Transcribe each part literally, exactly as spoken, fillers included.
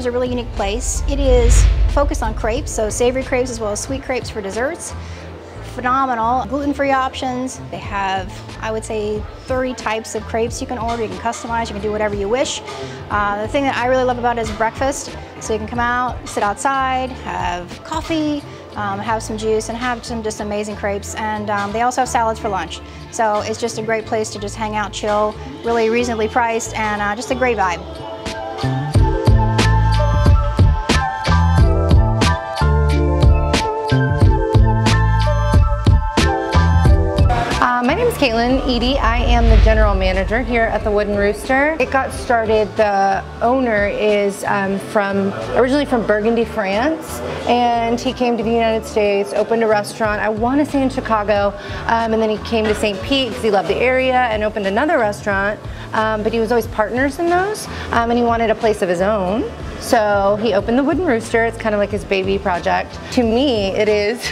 is a really unique place. It is focused on crepes, so savory crepes as well as sweet crepes for desserts. Phenomenal gluten-free options. They have, I would say, thirty types of crepes you can order. You can customize, you can do whatever you wish. Uh, the thing that I really love about it is breakfast. So you can come out, sit outside, have coffee, um, have some juice, and have some just amazing crepes. And um, they also have salads for lunch. So it's just a great place to just hang out, chill, really reasonably priced, and uh, just a great vibe. Caitlin Eady. I am the general manager here at the Wooden Rooster. It got started, the owner is um, from originally from Burgundy, France, and he came to the United States, opened a restaurant, I want to say in Chicago, um, and then he came to Saint Pete because he loved the area and opened another restaurant, um, but he was always partners in those, um, and he wanted a place of his own. So he opened the Wooden Rooster. It's kind of like his baby project. To me, it is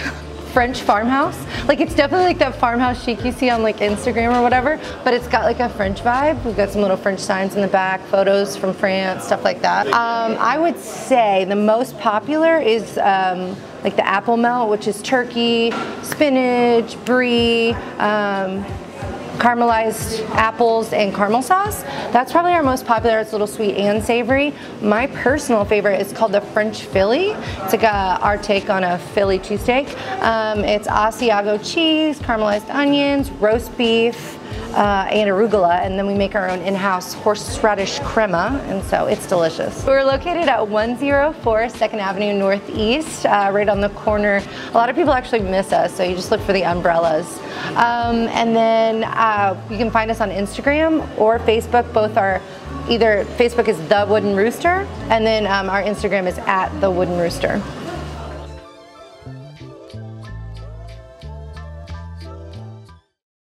French farmhouse. Like, it's definitely like that farmhouse chic you see on like Instagram or whatever, but it's got like a French vibe. We've got some little French signs in the back, photos from France, stuff like that. Um, I would say the most popular is um, like the apple melt, which is turkey, spinach, brie, um, caramelized apples, and caramel sauce. That's probably our most popular. It's a little sweet and savory. My personal favorite is called the French Philly. It's like a, our take on a Philly cheesesteak. Um, it's Asiago cheese, caramelized onions, roast beef, Uh, and arugula, and then we make our own in-house horseradish crema, and so it's delicious. We're located at one oh four second Avenue Northeast, uh, right on the corner. A lot of people actually miss us, so you just look for the umbrellas. Um, and then uh, you can find us on Instagram or Facebook. Both are either, Facebook is The Wooden Rooster, and then um, our Instagram is at The Wooden Rooster.